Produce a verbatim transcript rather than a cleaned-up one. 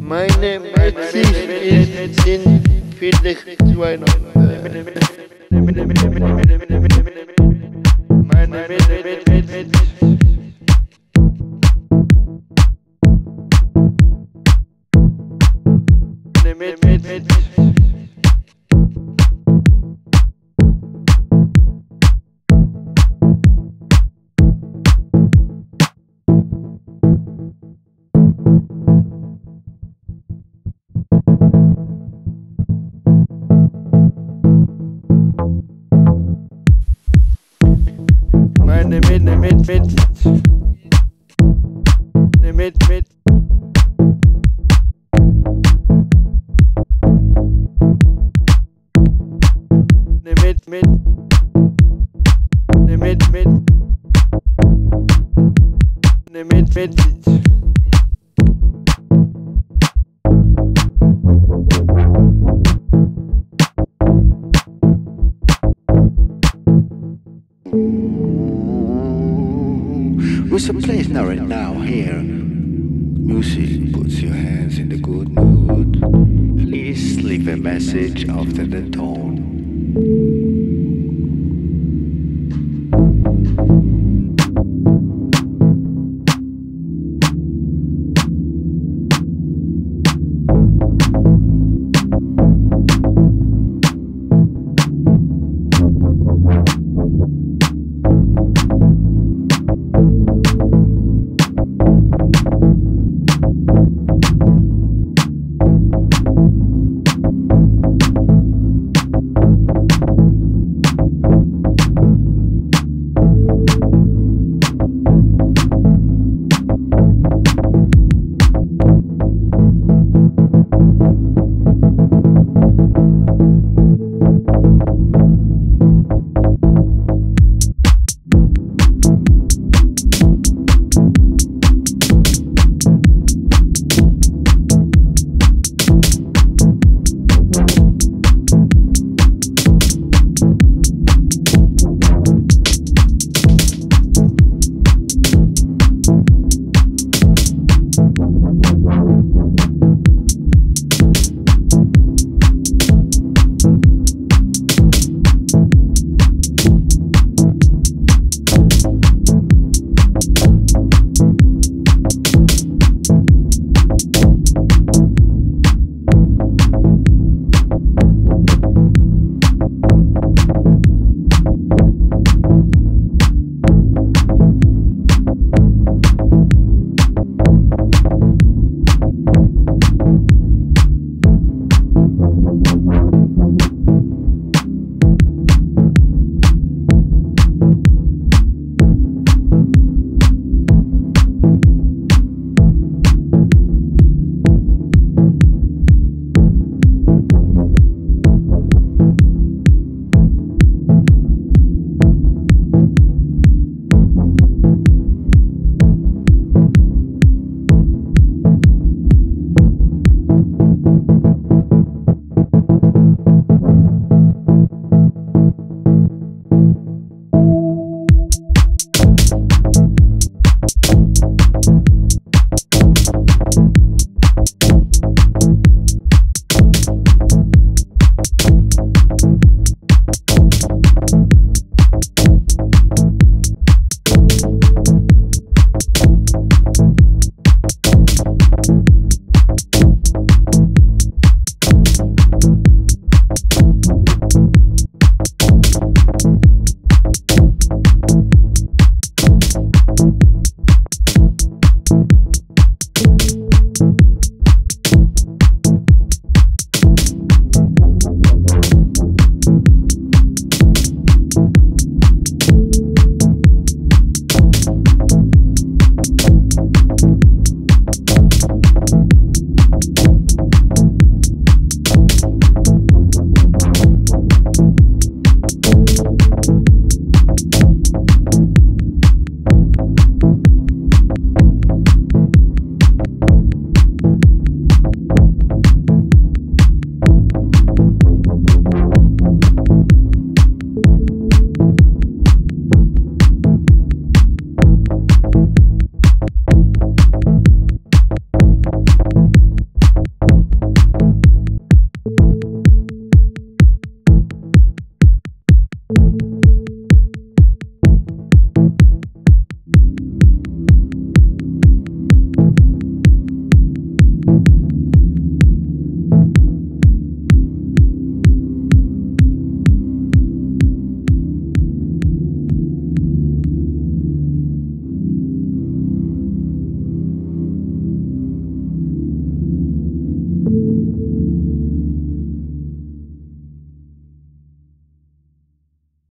Meine Medizin ist in vielleicht Weihnachten. Meine Medizin. Mit, mit, mit. Meine mit, mit, mit. Mit, mit. Mit, mit, ne mit, mit, ne mit, mit, with some place now right now here. Music puts your hands in the good mood. Please leave a message after the tone.